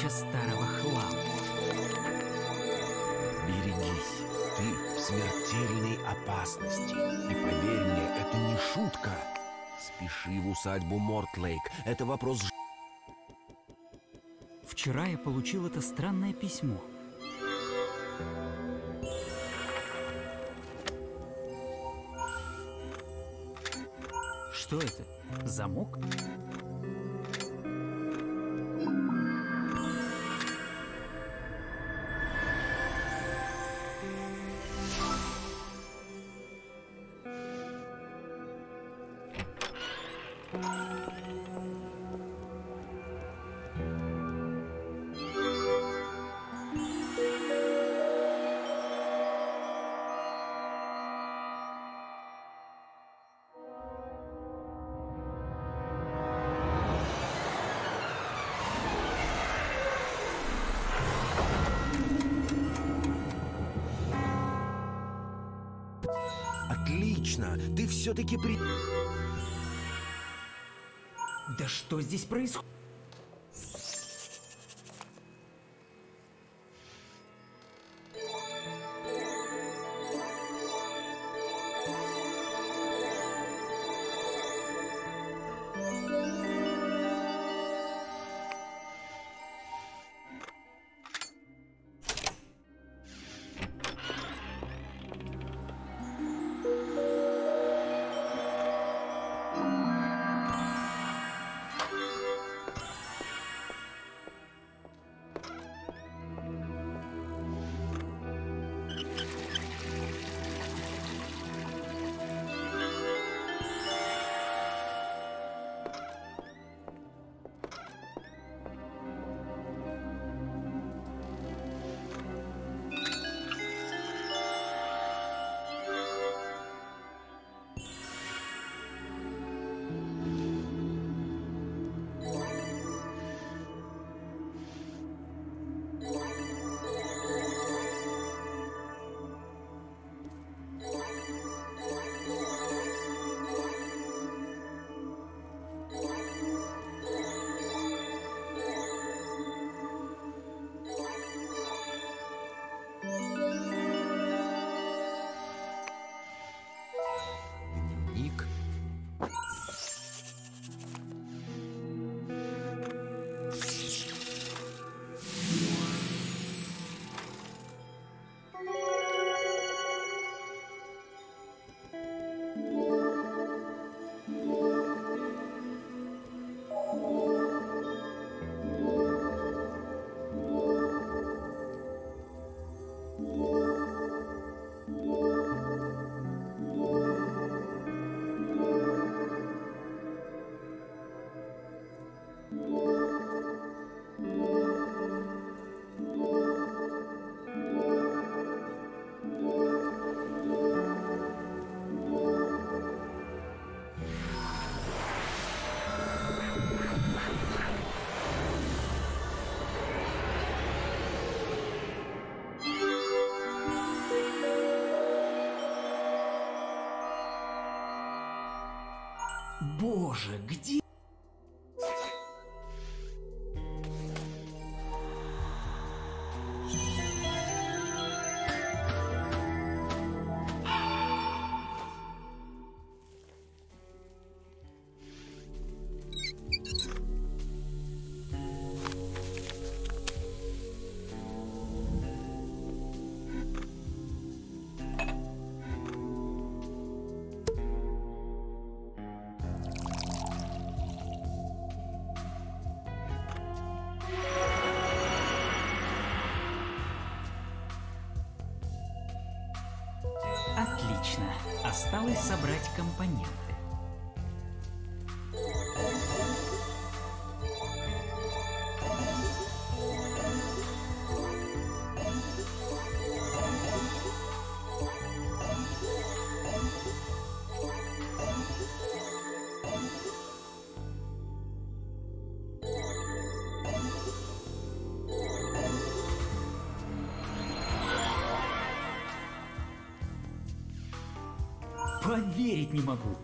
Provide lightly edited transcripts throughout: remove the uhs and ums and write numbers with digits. куча старого хлама. Берегись, ты в смертельной опасности. И поверь мне, это не шутка. Спеши в усадьбу Мортлейк. Это вопрос жизни. Вчера я получил это странное письмо. Что это? Замок? Отлично! Ты все-таки Да что здесь происходит? Боже, где? Отлично. Осталось собрать компоненты. Поверить не могу.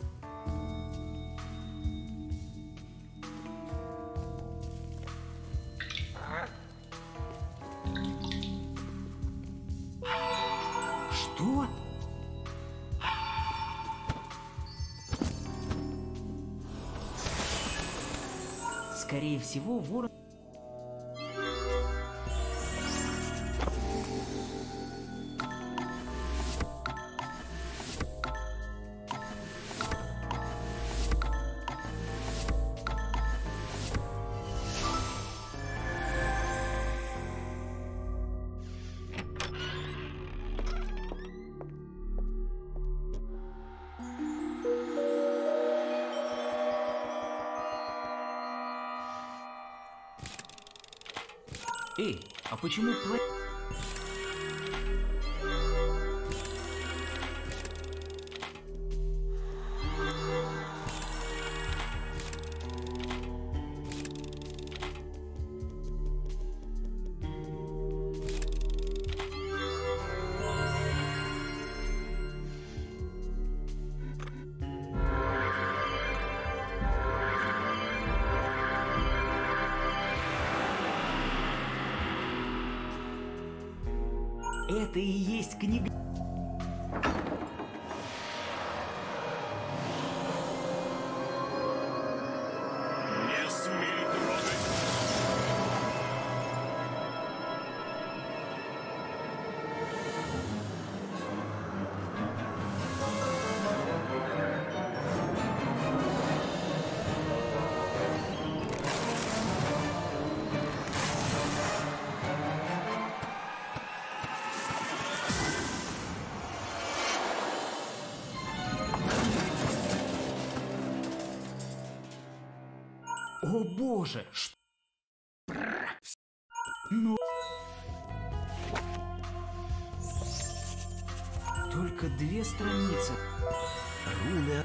Что? Скорее всего, ворон... Эй, а почему платье? Это и есть книга. Не смей О боже, что... Ну... Только 2 страницы. Руна.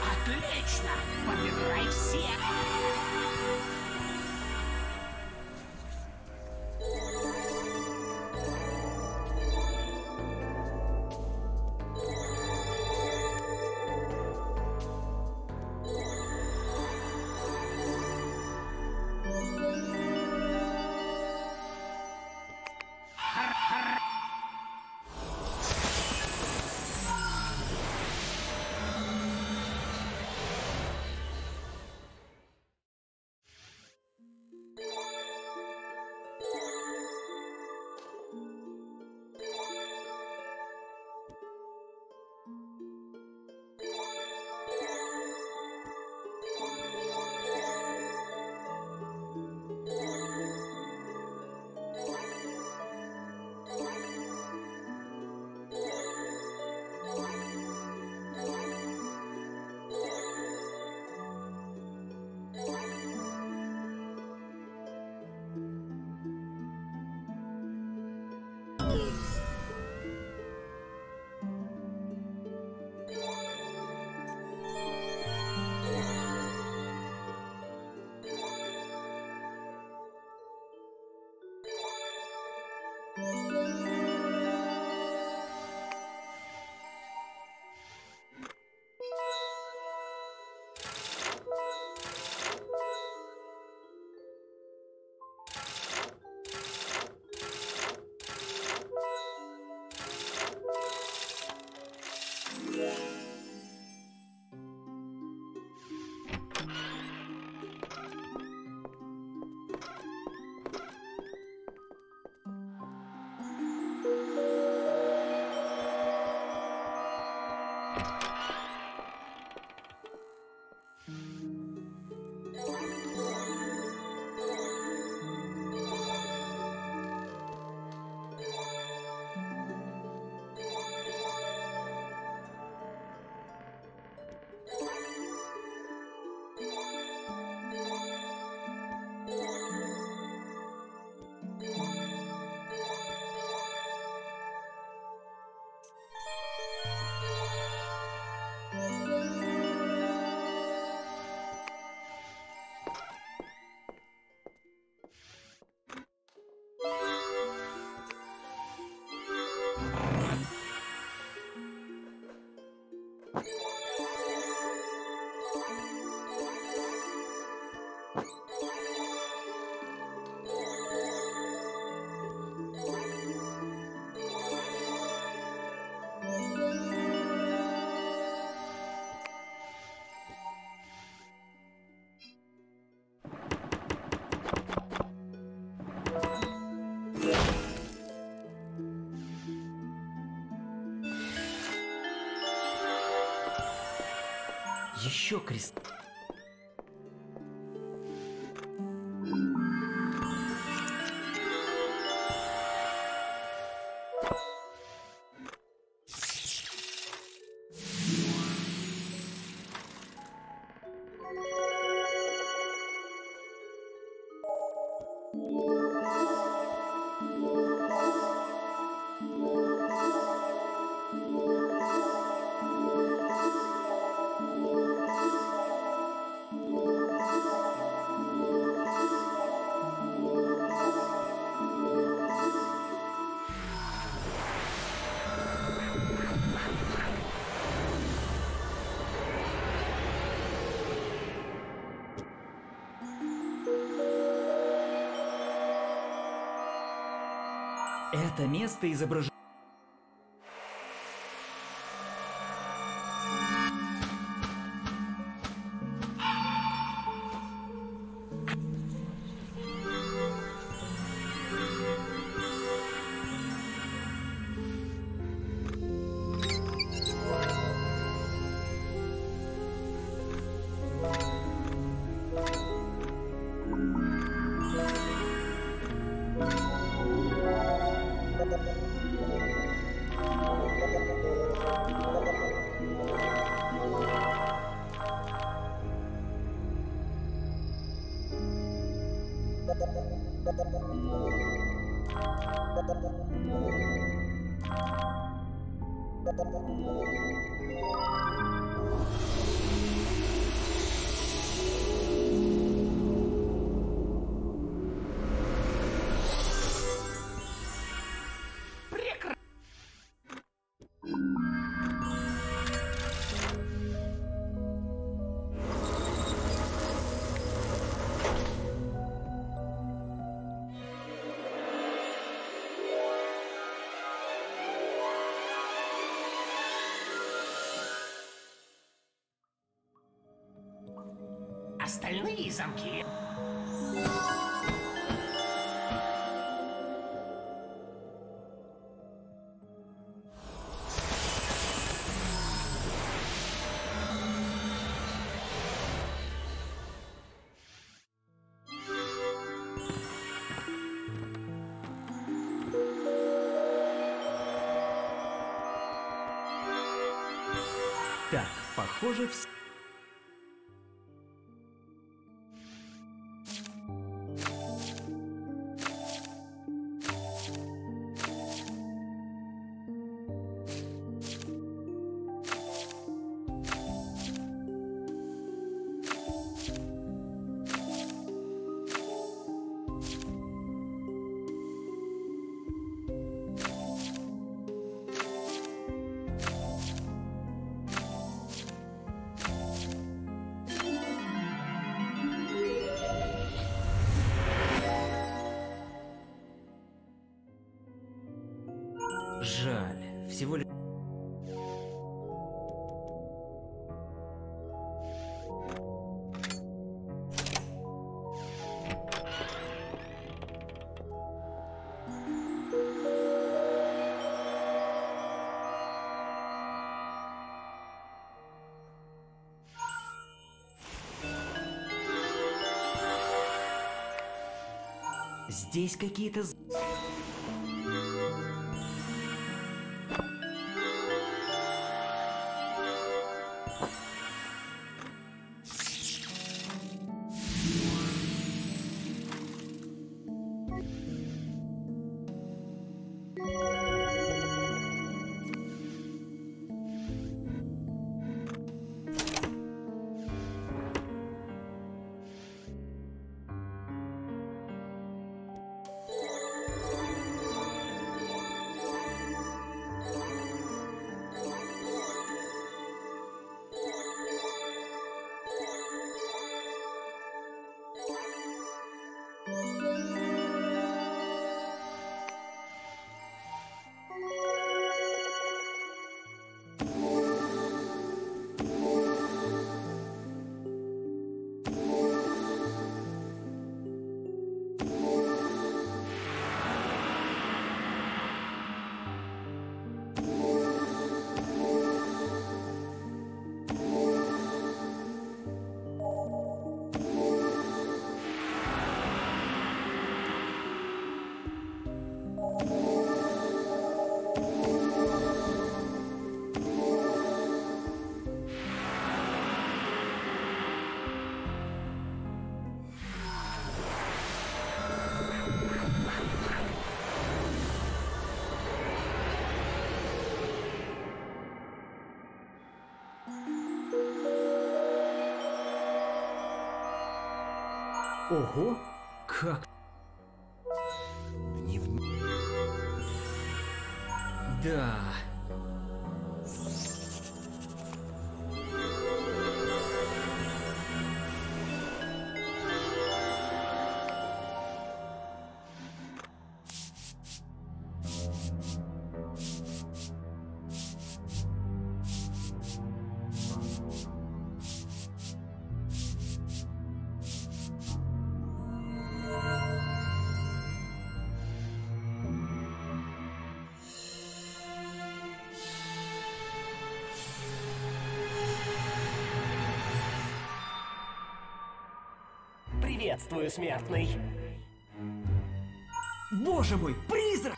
Отлично! Побирай все! Еще крест. Это место изображено. Остальные замки. Так, похоже, все. Жаль, всего лишь... Здесь какие-то... Ого, как... Да... Приветствую, смертный. Боже мой, призрак!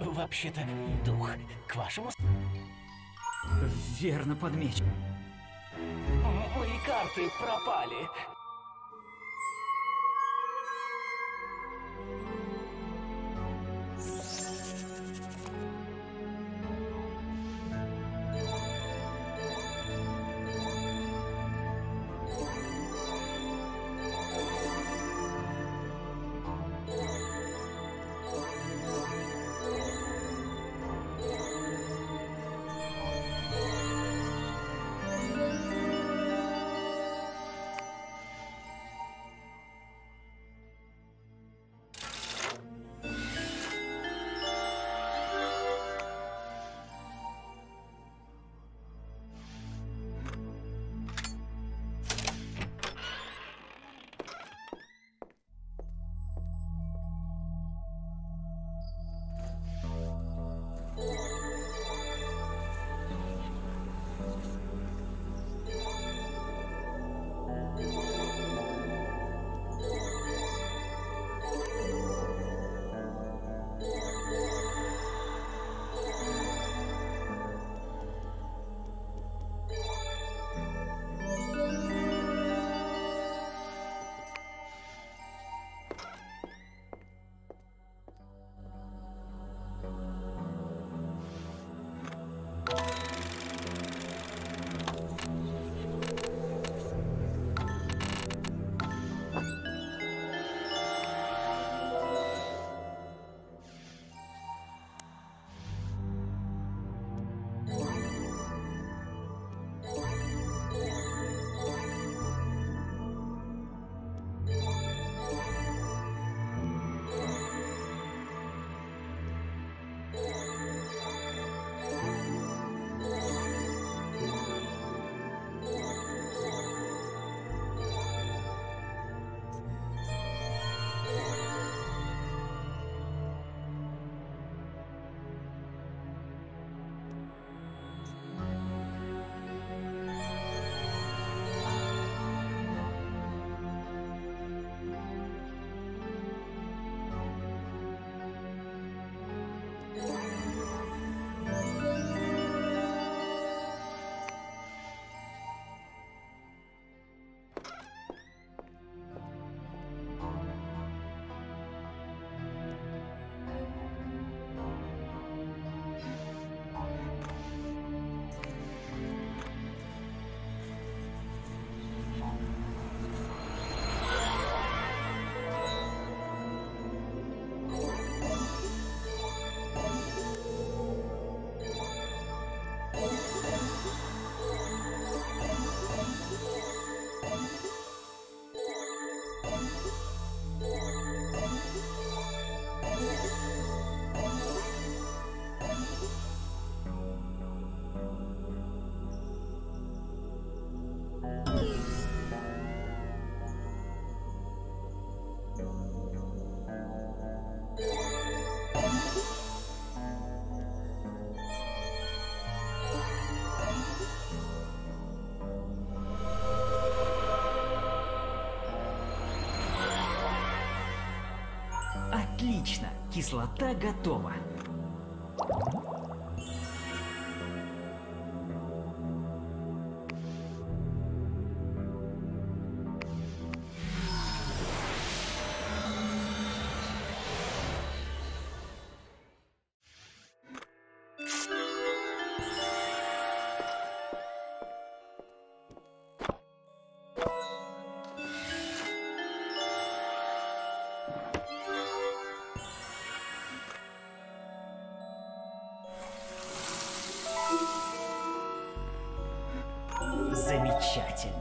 Вообще-то, дух к вашему... Верно подмечен. Мои карты пропали. Отлично, кислота готова. замечательно.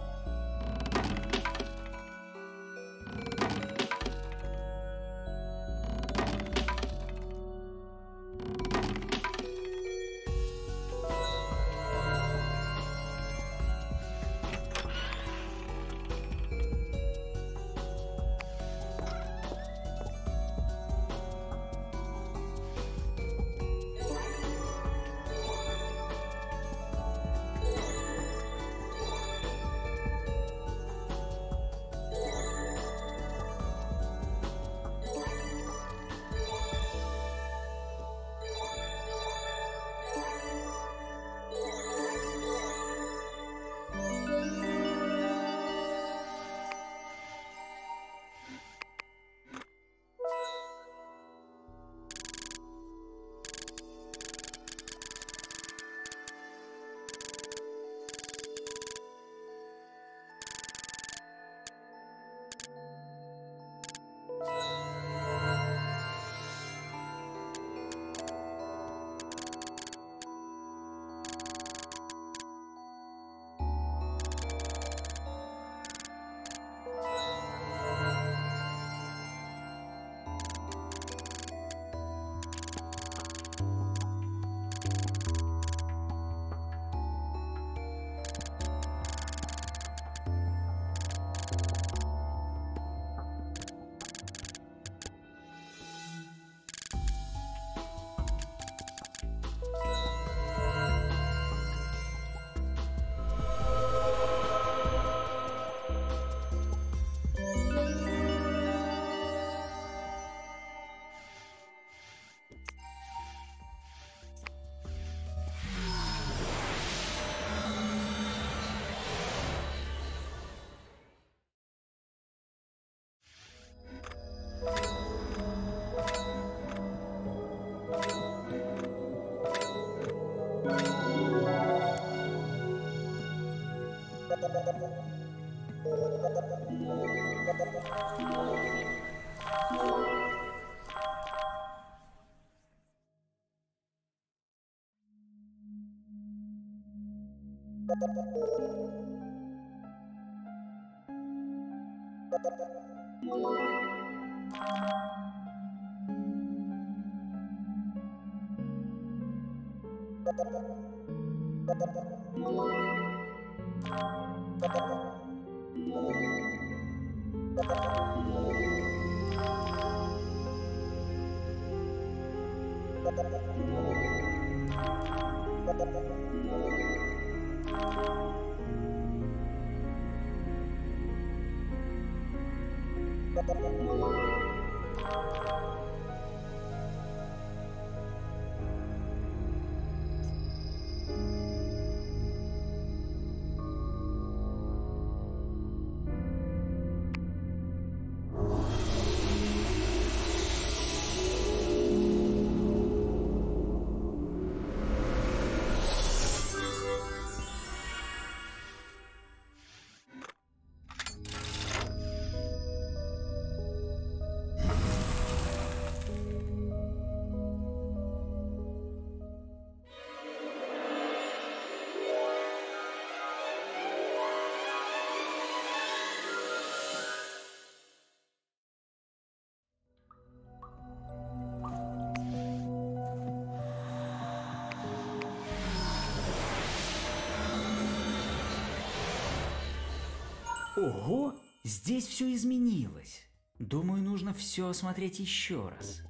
Ого, здесь все изменилось. Думаю, нужно все осмотреть еще раз.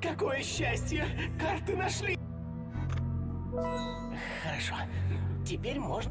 Какое счастье! Карты нашли! Хорошо. Теперь можно...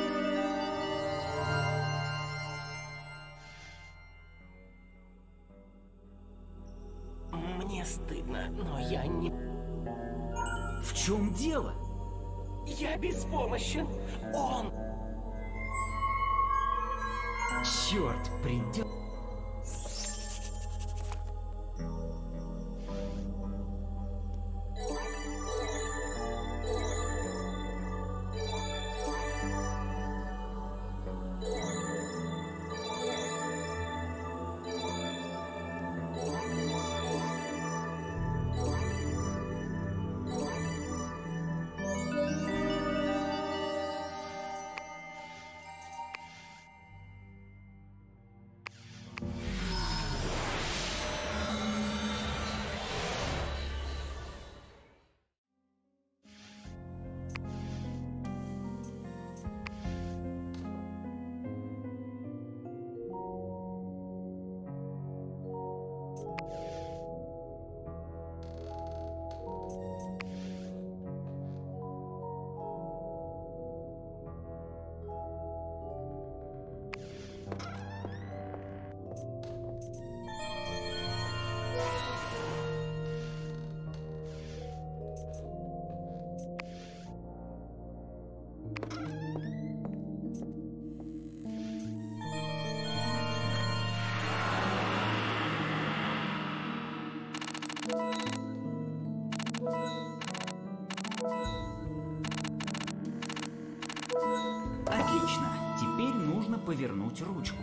Мне стыдно, но я не... В чем дело? Я беспомощен. Он... Черт, придет... повернуть ручку.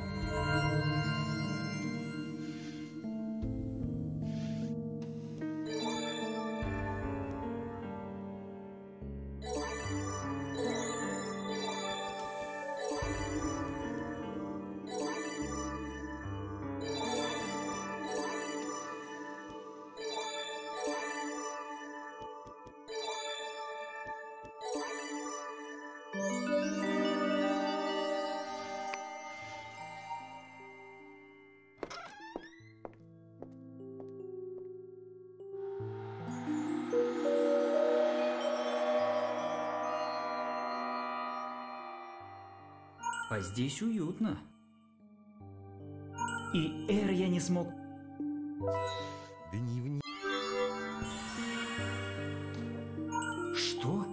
А здесь уютно. И Эр я не смог... Дневник. Что?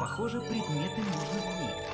Похоже, предметы можно книг.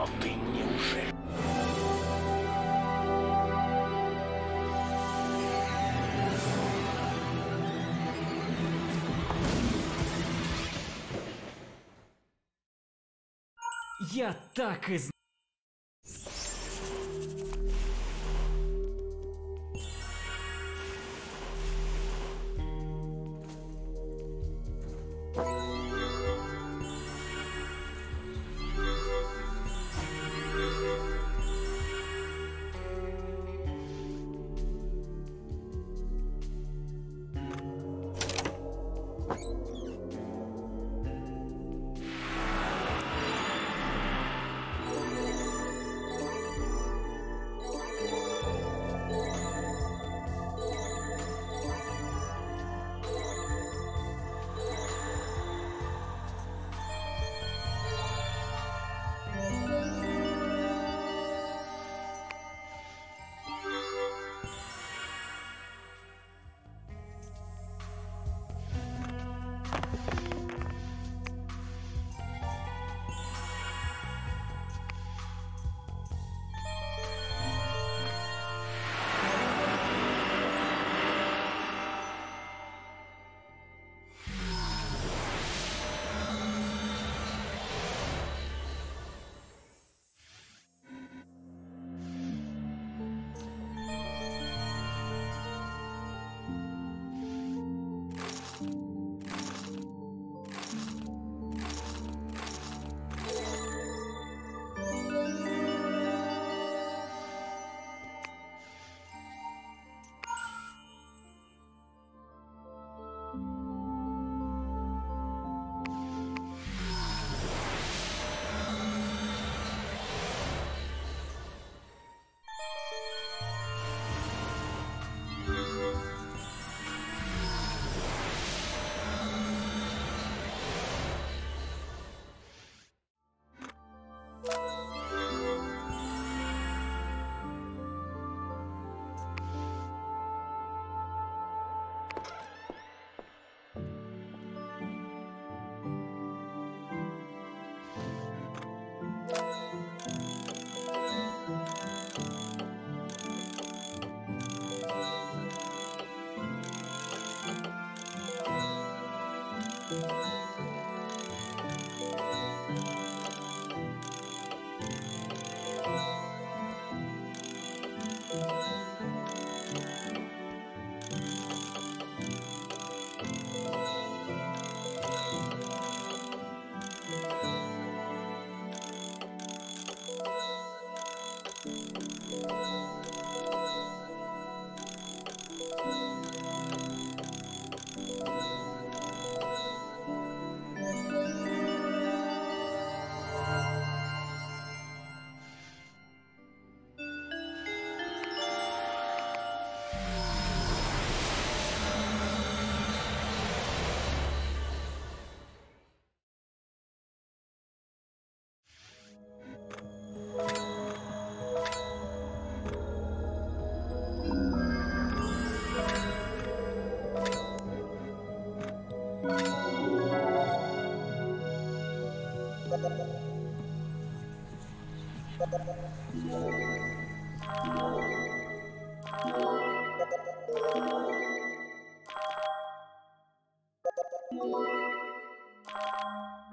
Но ты неужели? Я так и знал.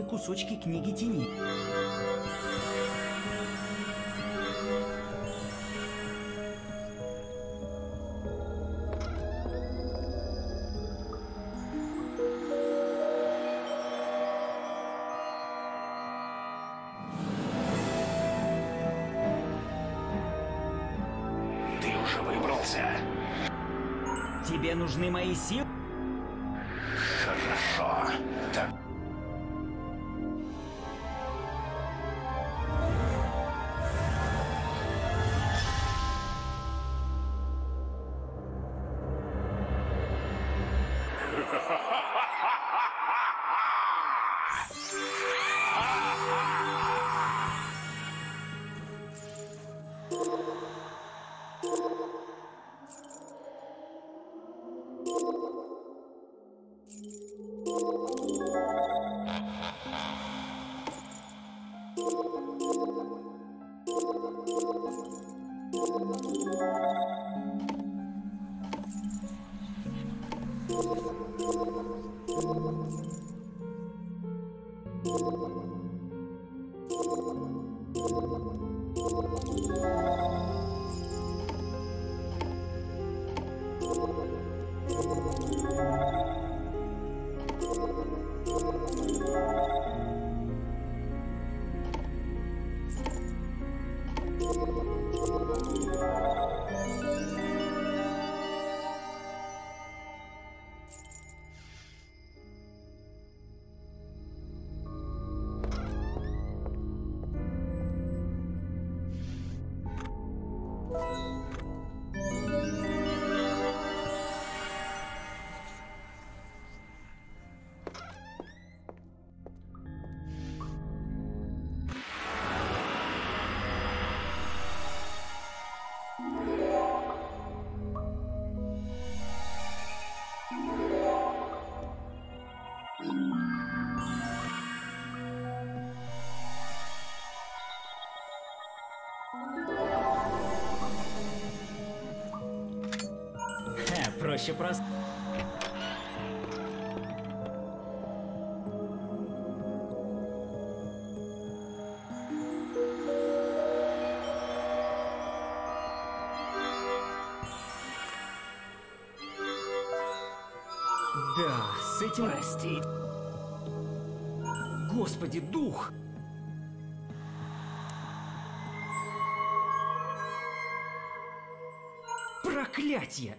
белые кусочки книги теней. Тебе нужны мои силы? Хорошо. Так. Проще просто. Да, с этим... Прости. Господи, дух! Проклятье!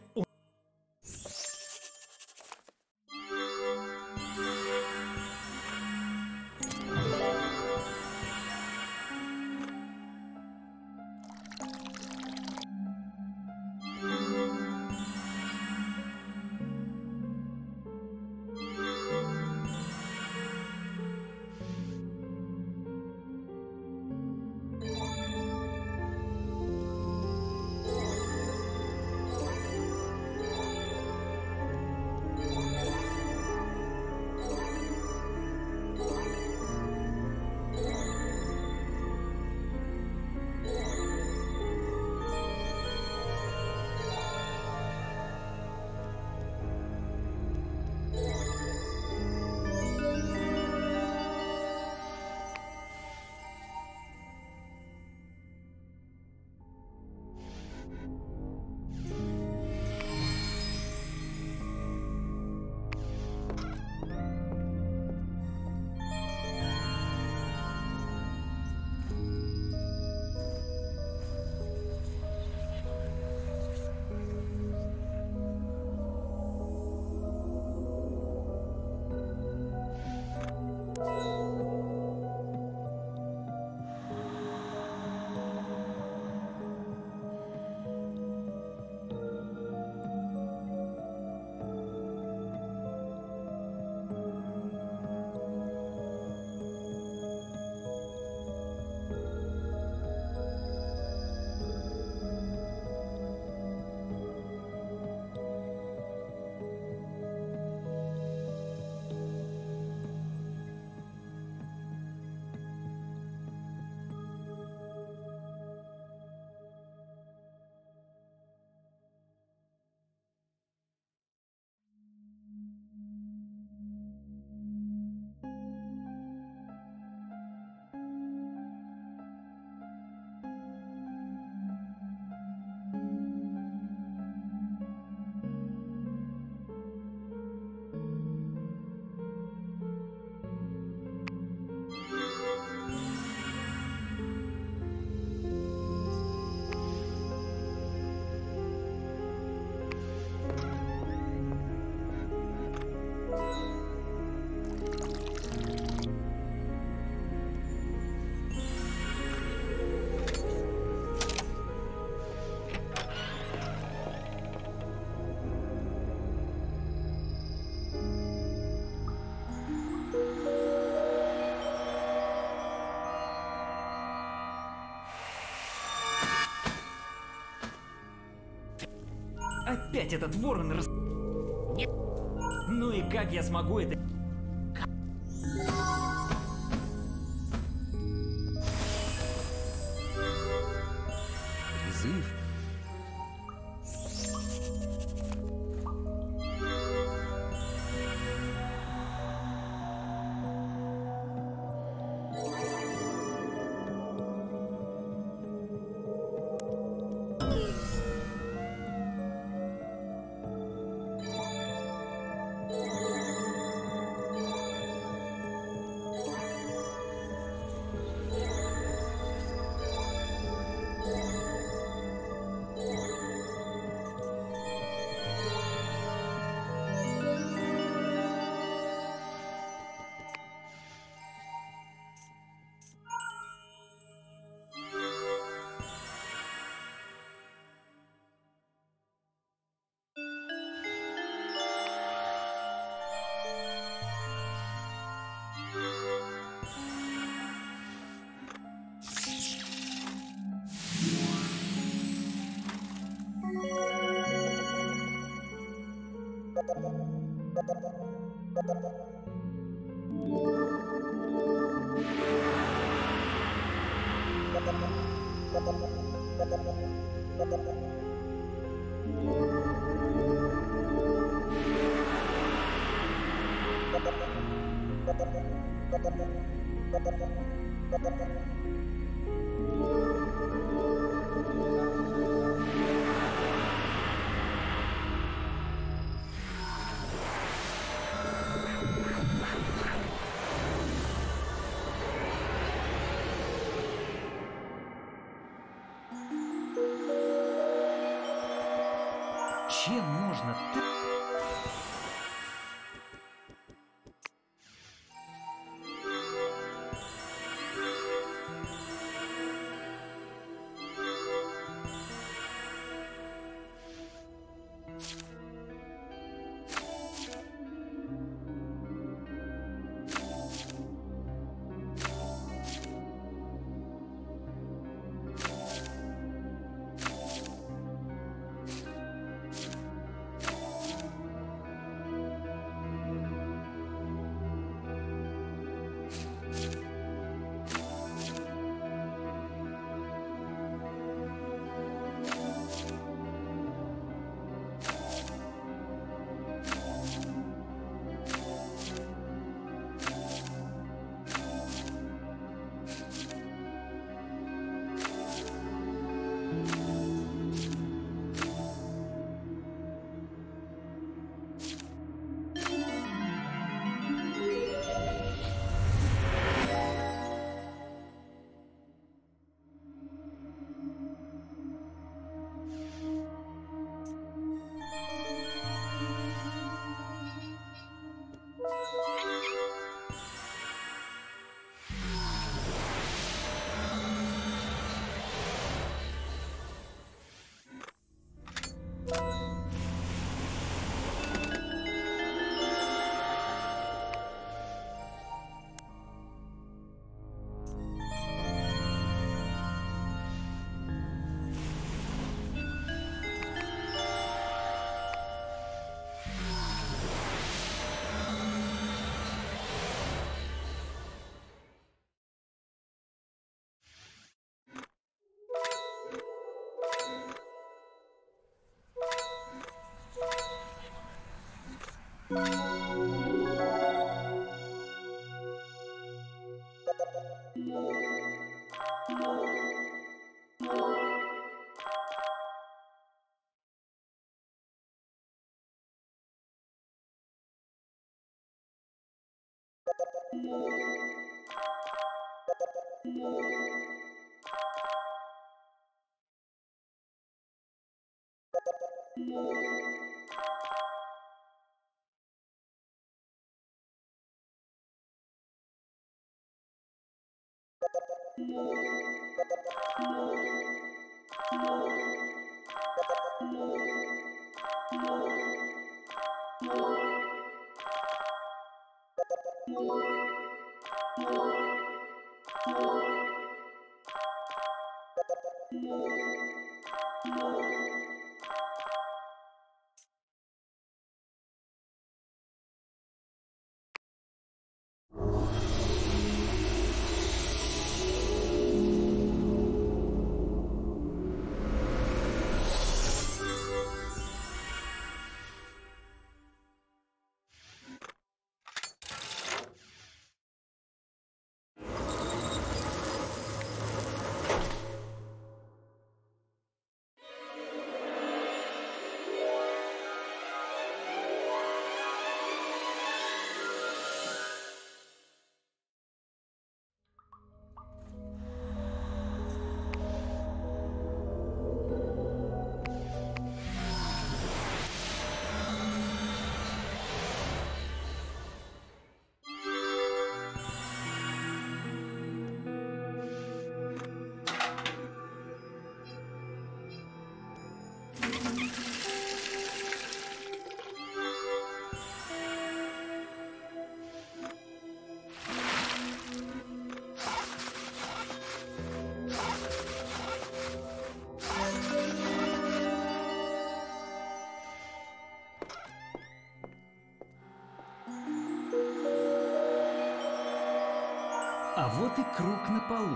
Опять этот ворон рас... Нет. Ну и как я смогу это... Призыв? Чем можно так? А вот и круг на полу.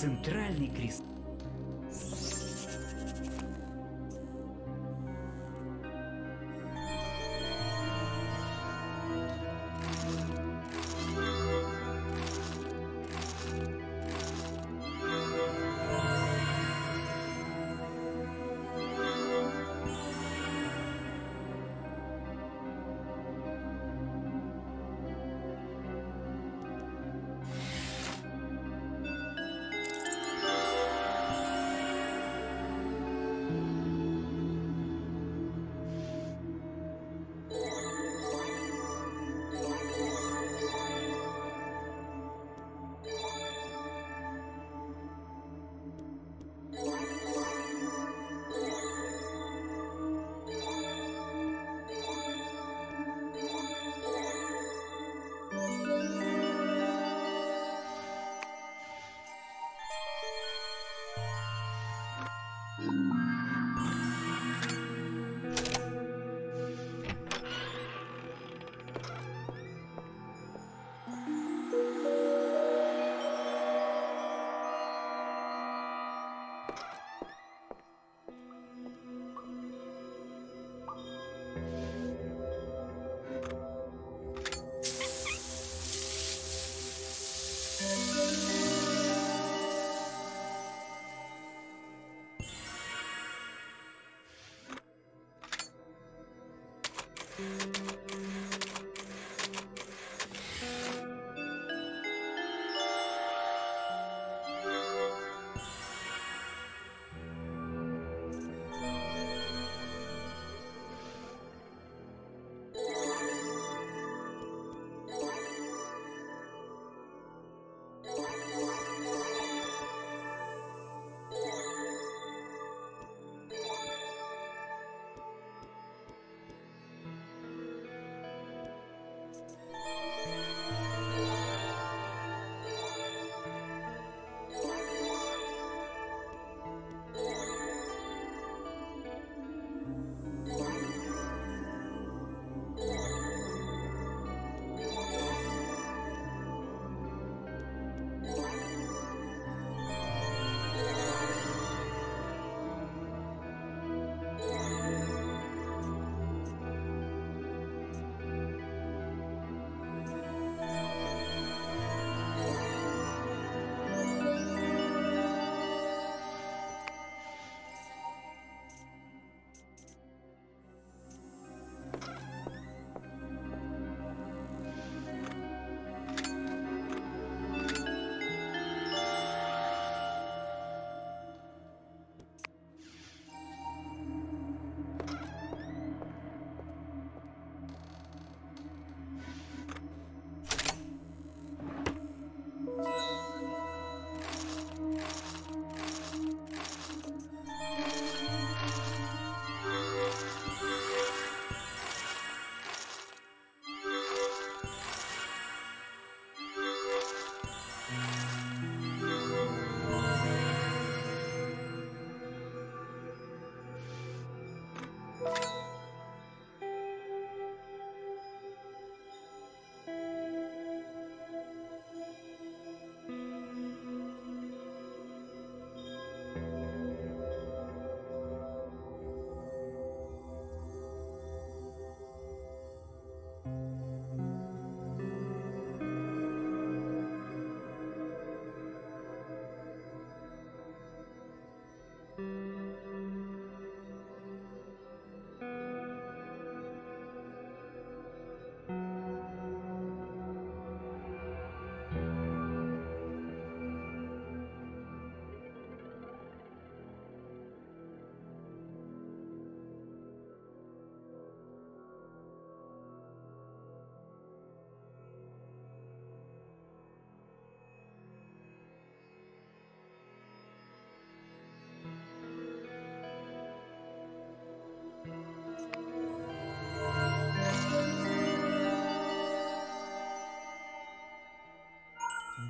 Центральный крест.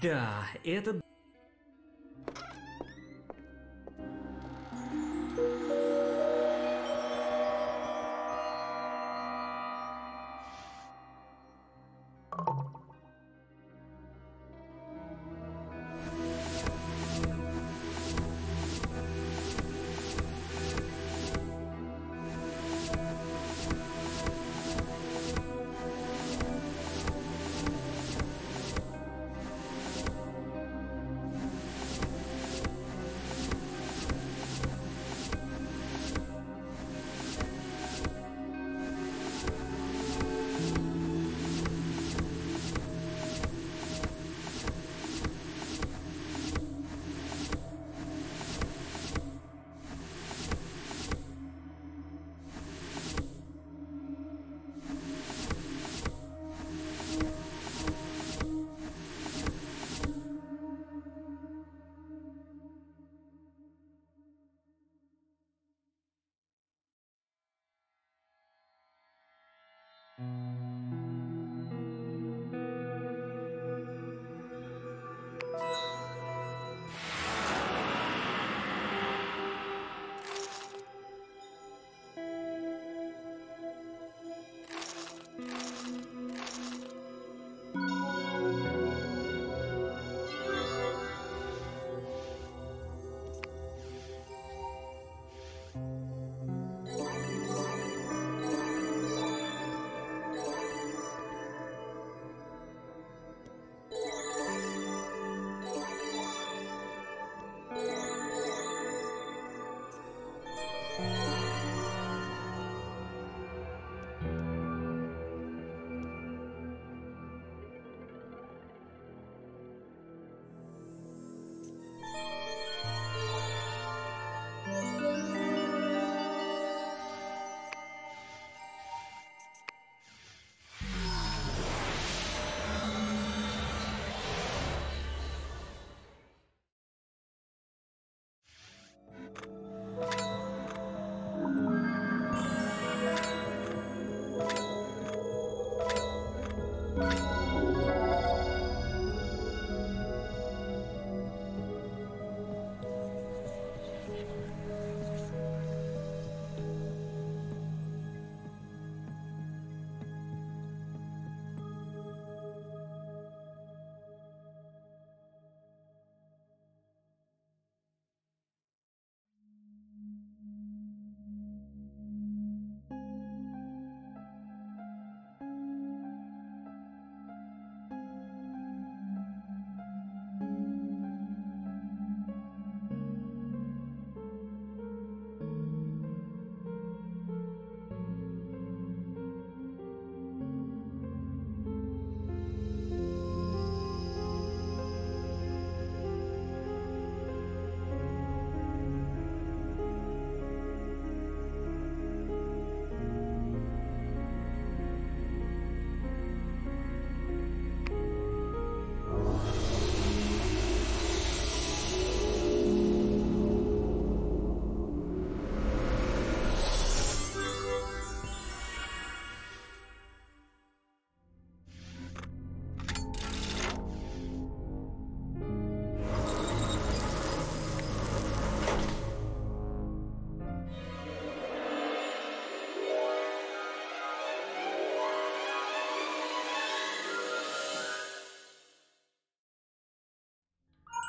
Да, это...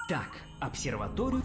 Так, обсерваторию...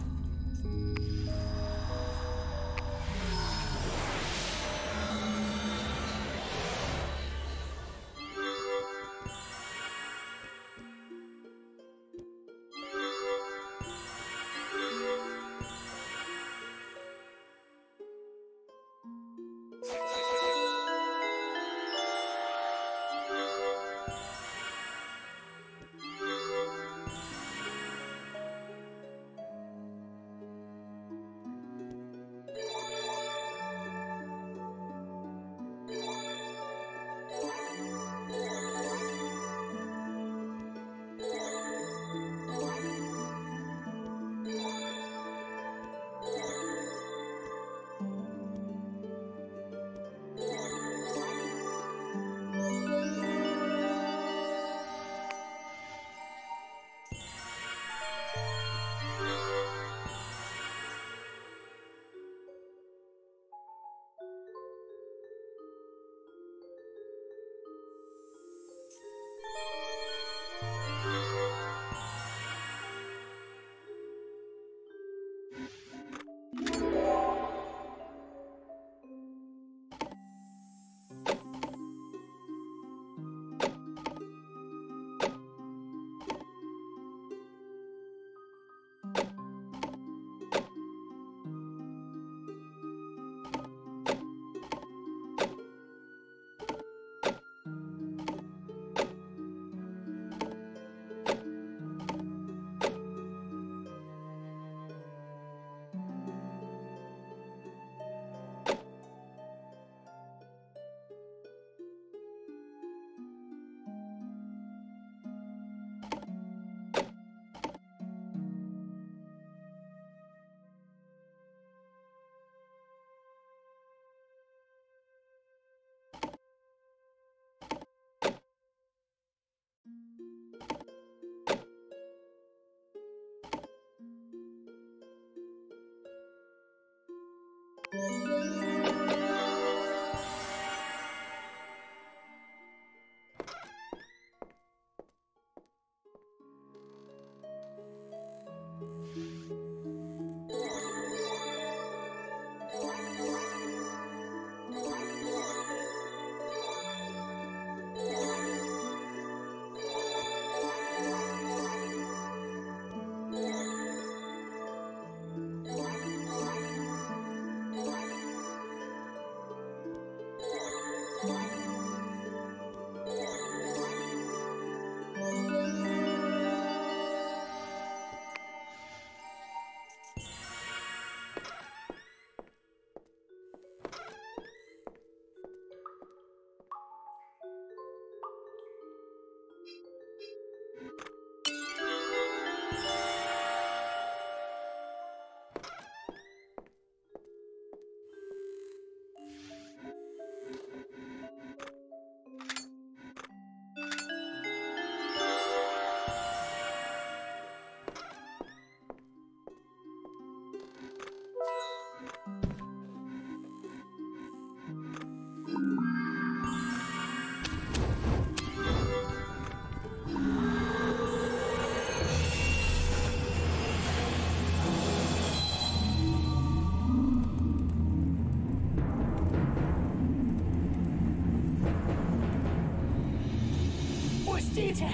Подождите!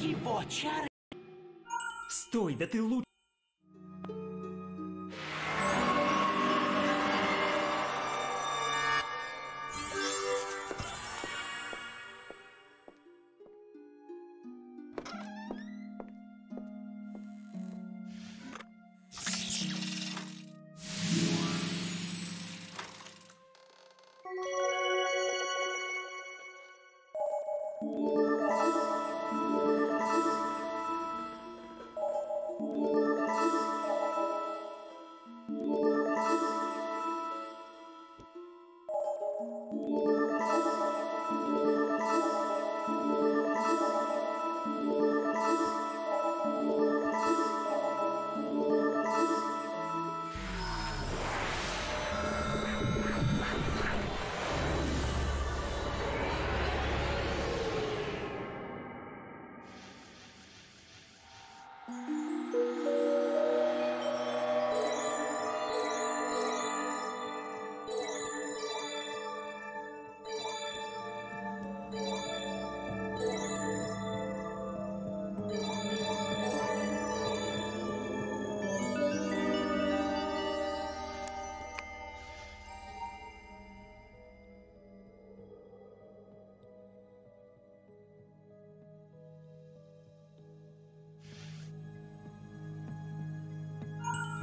Его чары... Стой, да ты лучше...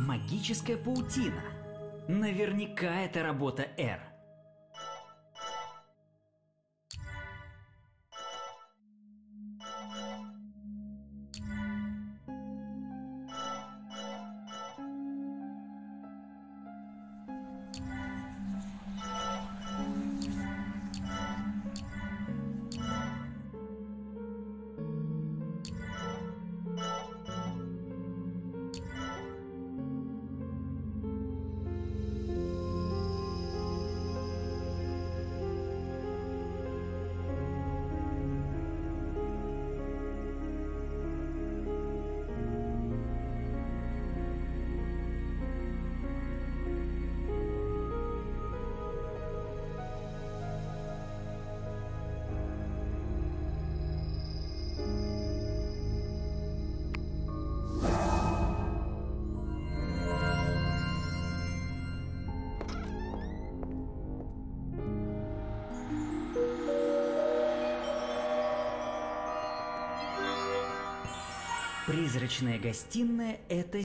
Магическая паутина. Наверняка это работа Р. Призрачная гостиная – это...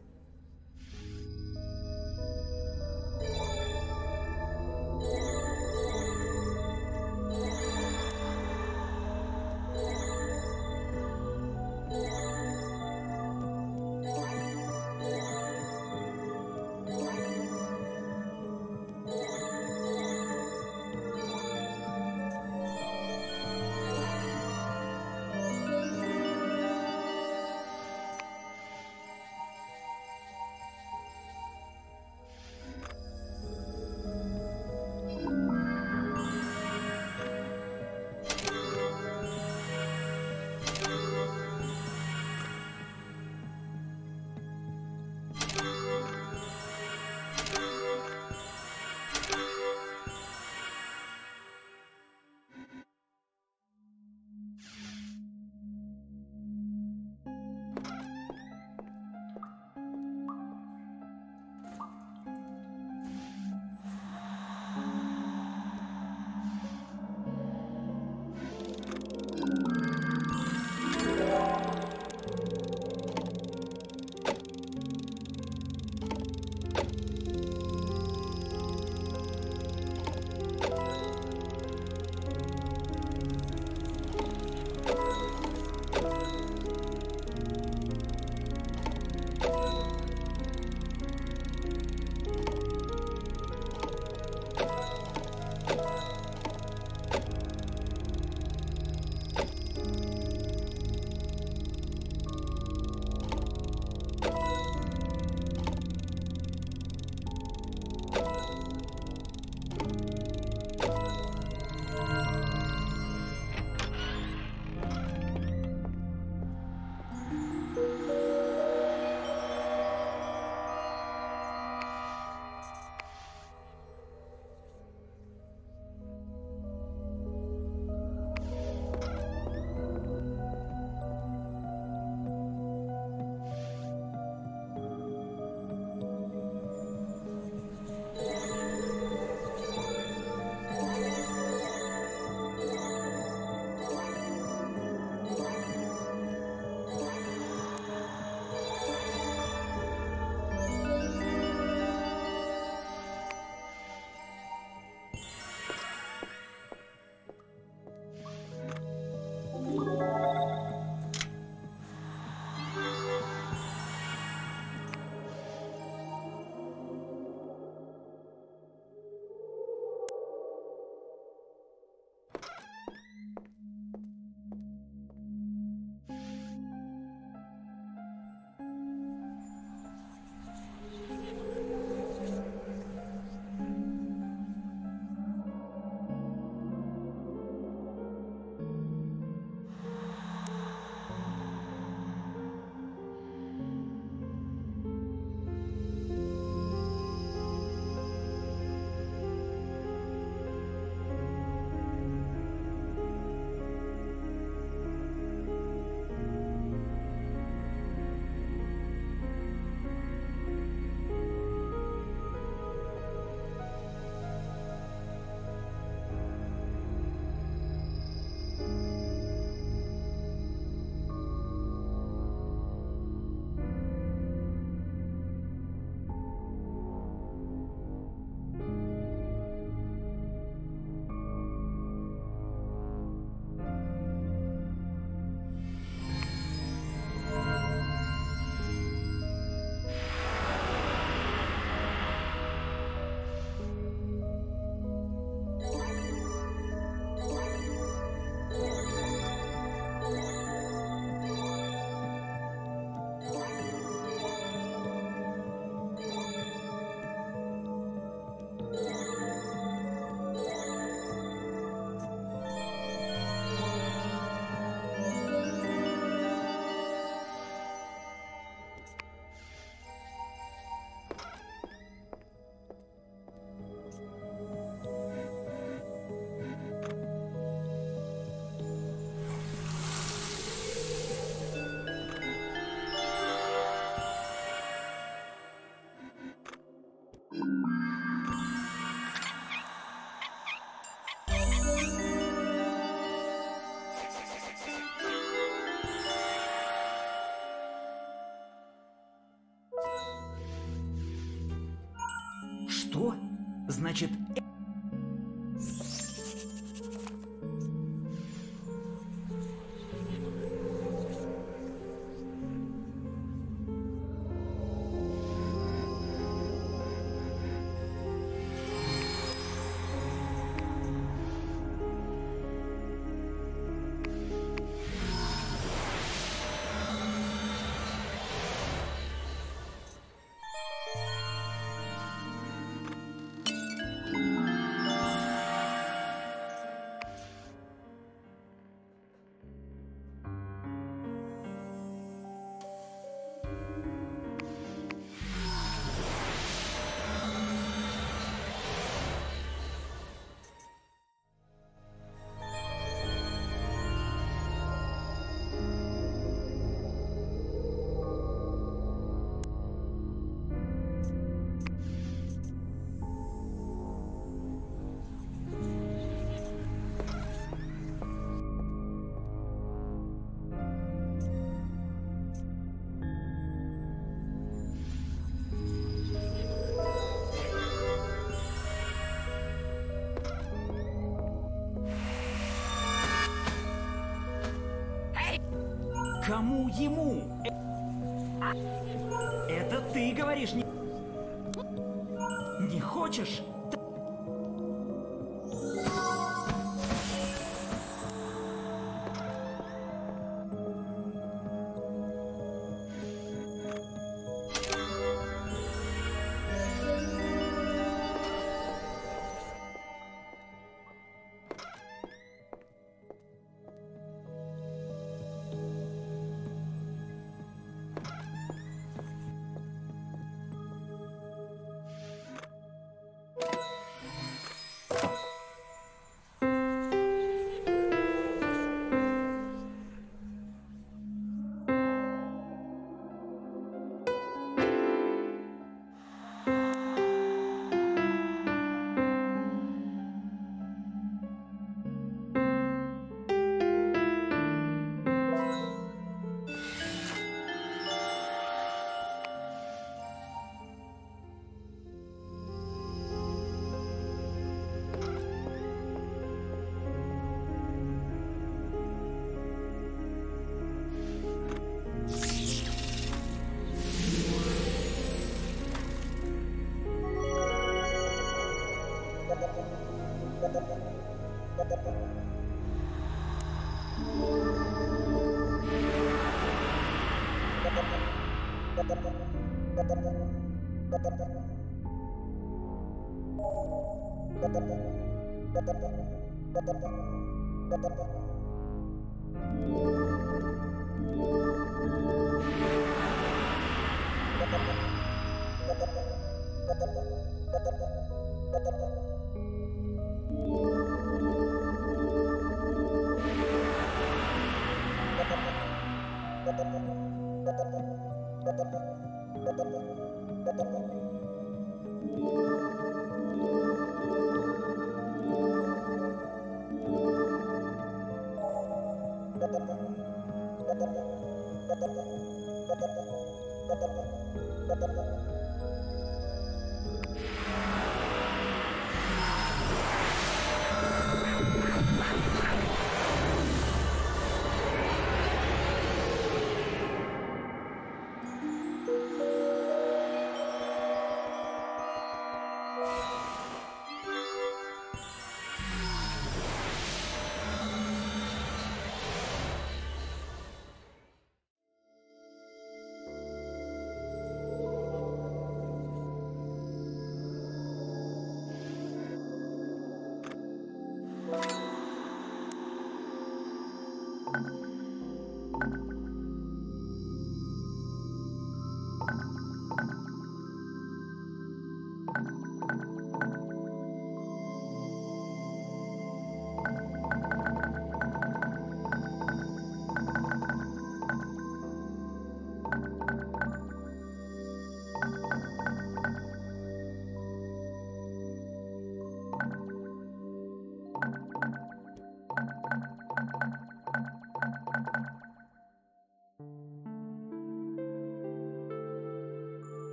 значит... Кому ему? Это ты говоришь, не хочешь?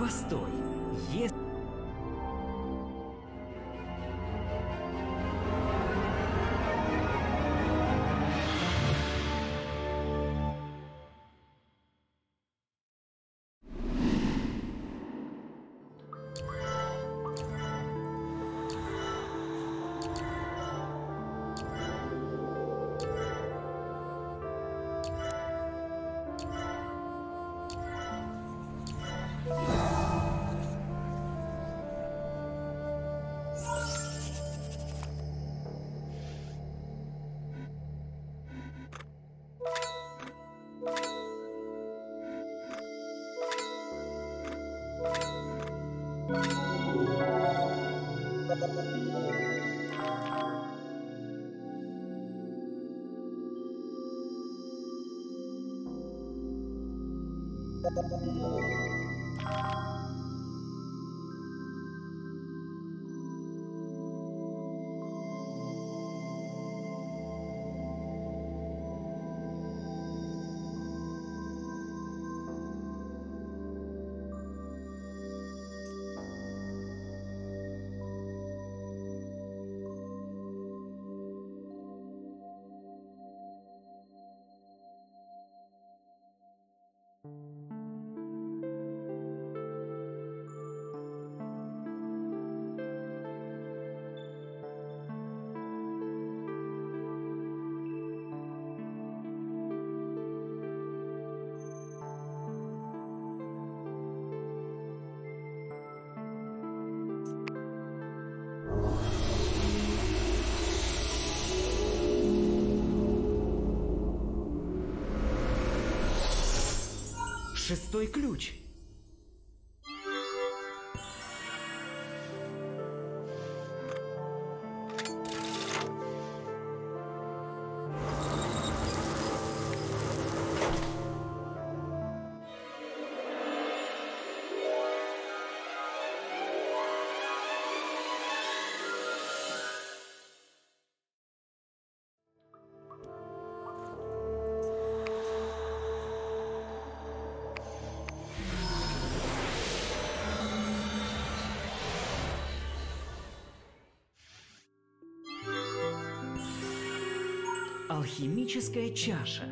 Постой, если... Шестой ключ. Алхимическая чаша.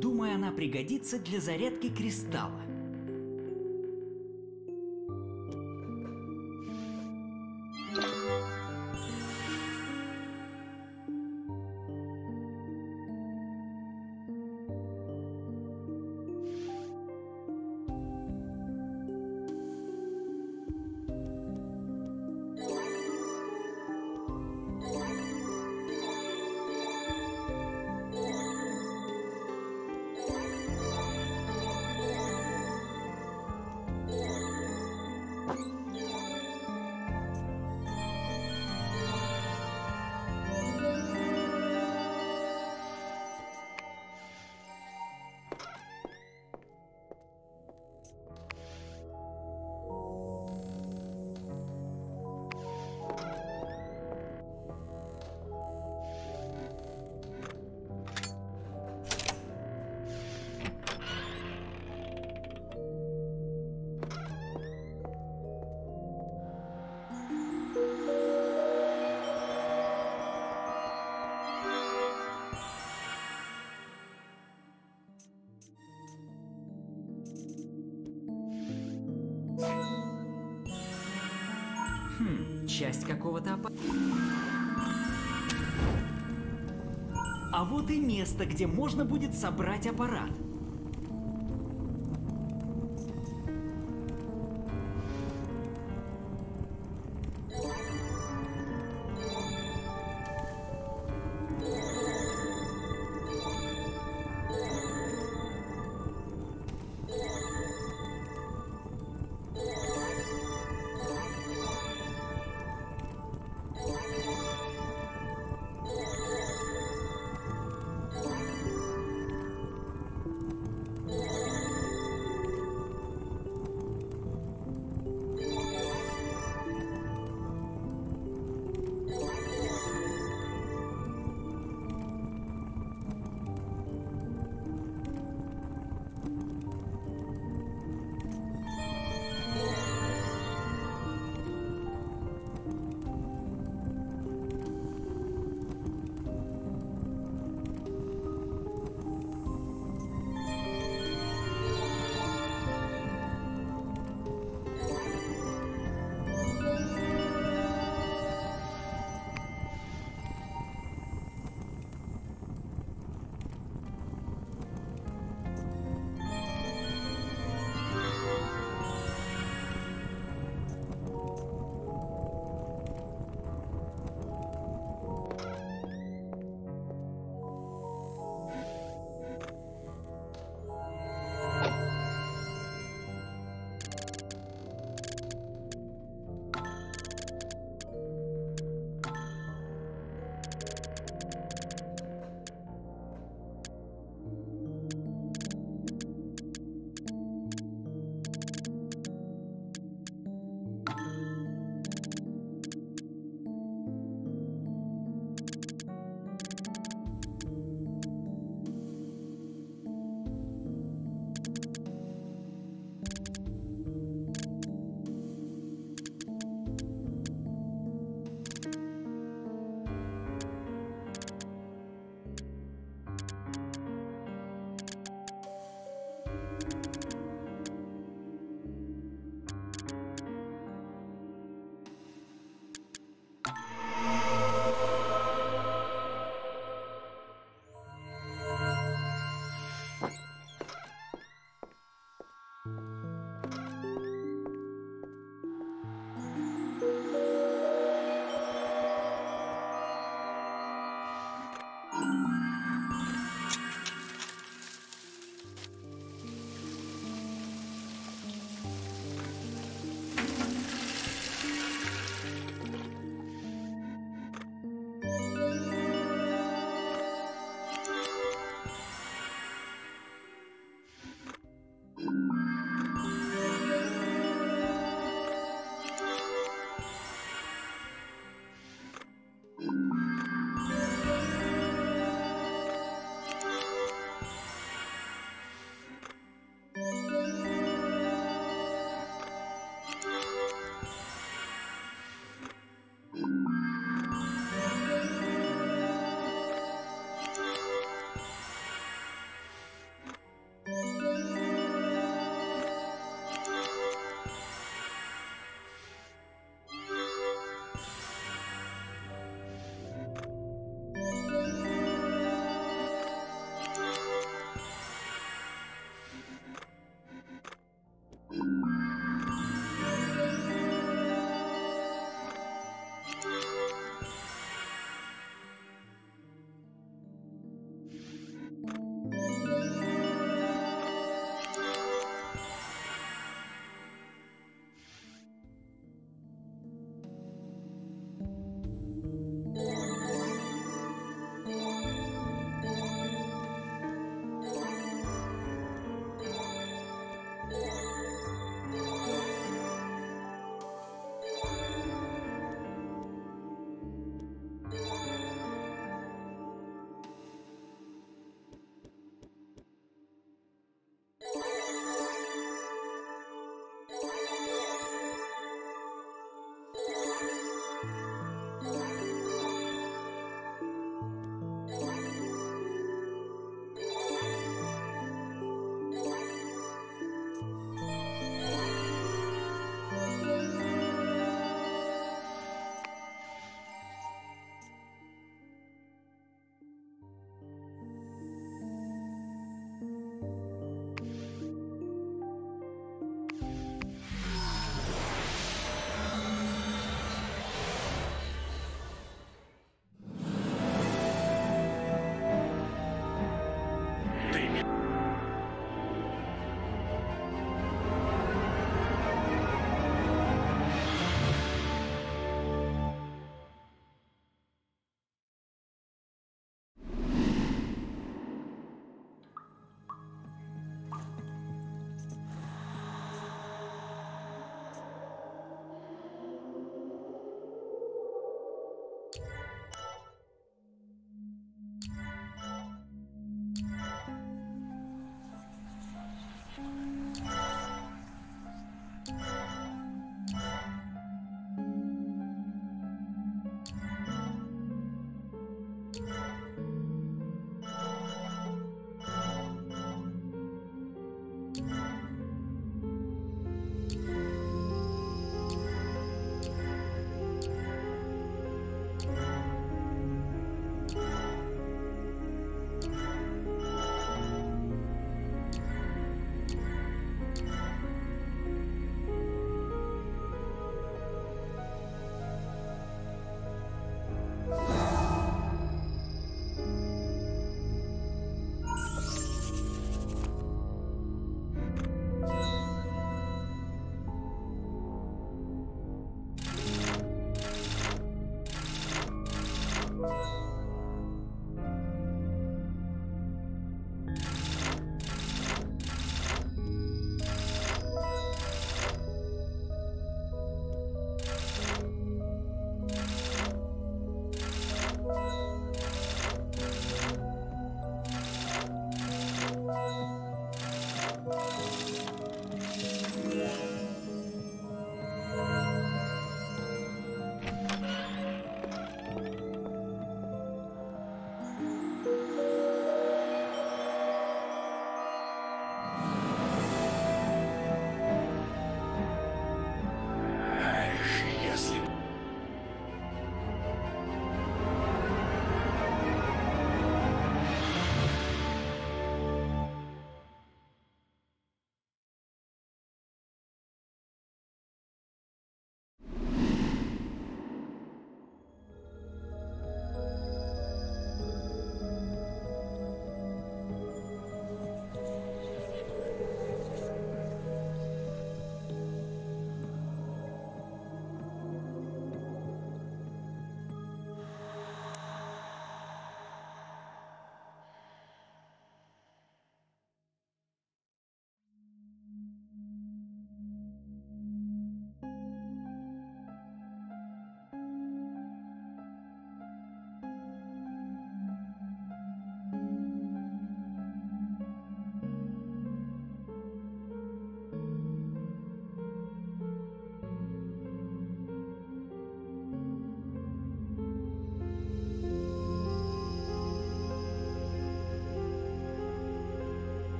Думаю, она пригодится для зарядки кристалла. Часть какого-то аппарата. А вот и место, где можно будет собрать аппарат.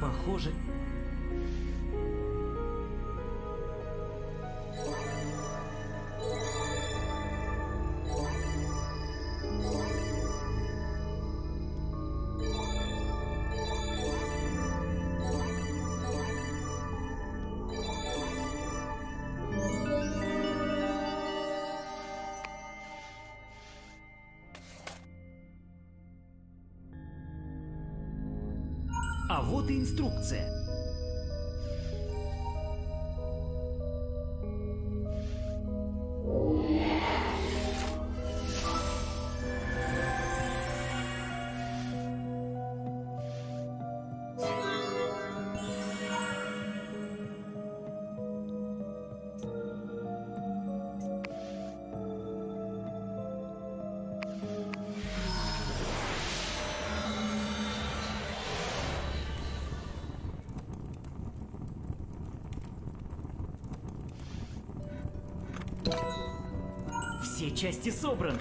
Похоже... А вот и инструкция. Все части собраны.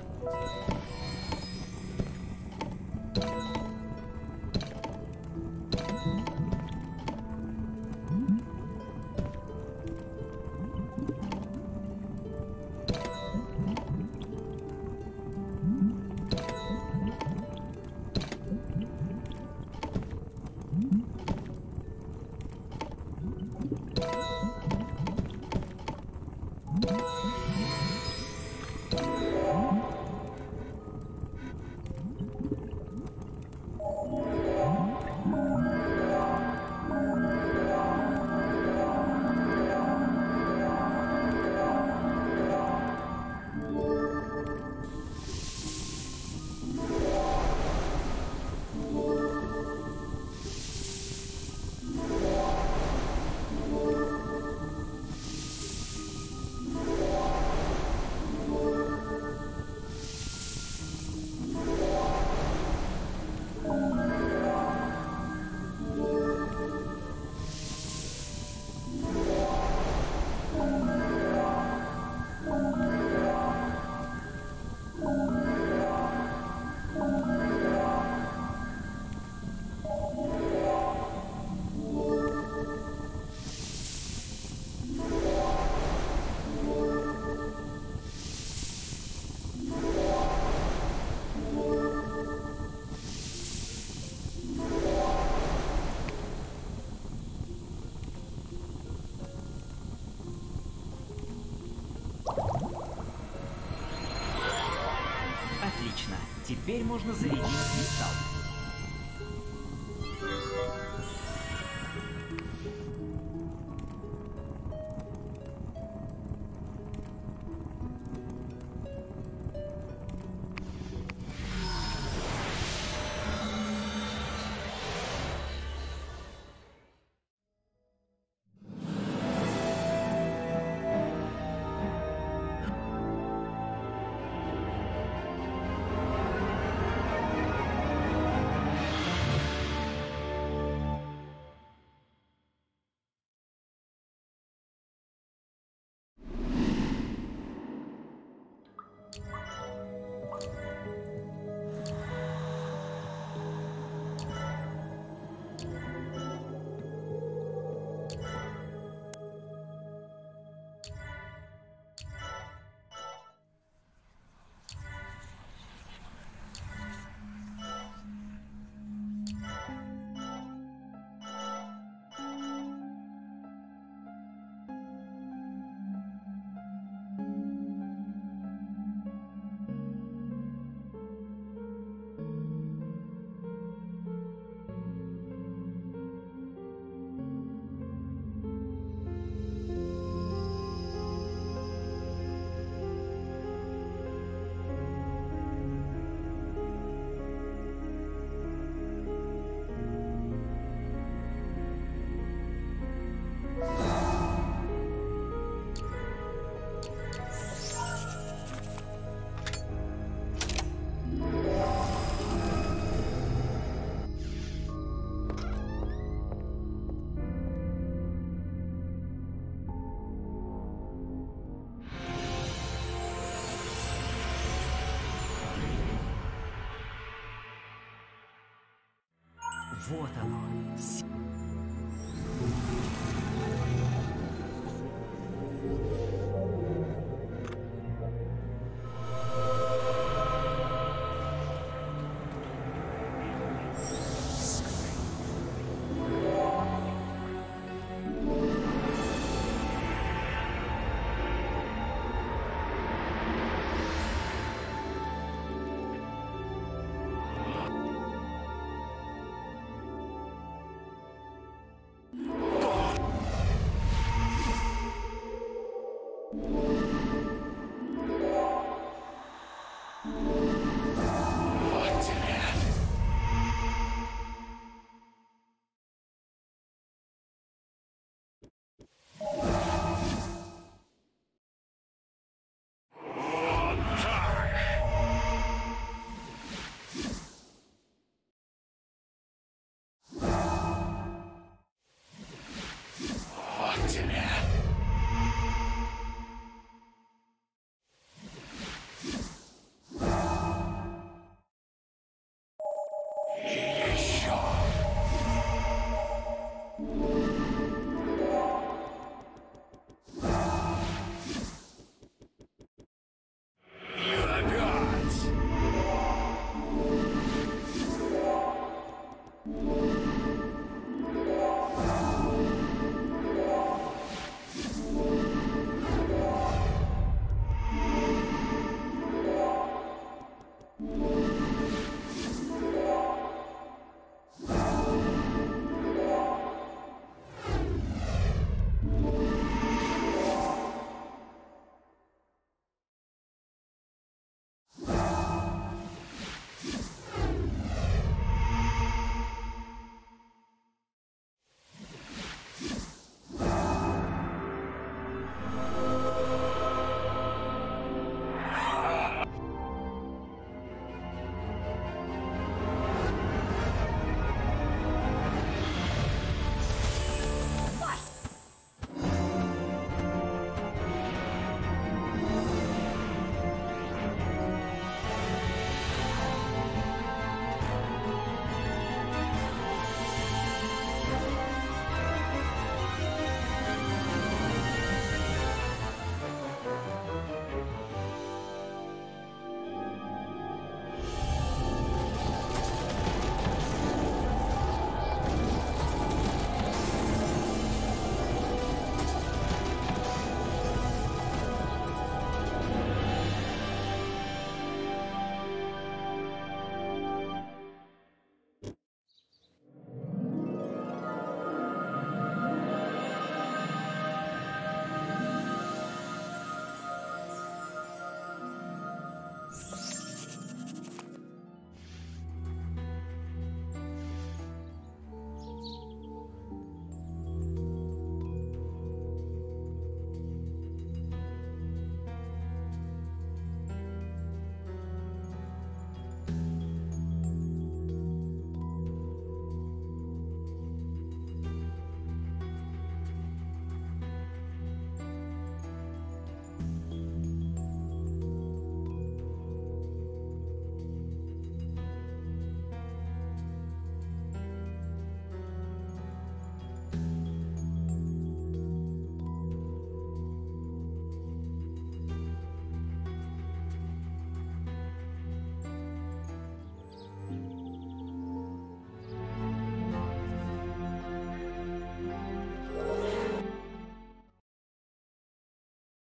Отлично. Теперь можно зарядить кристалл. Вот оно.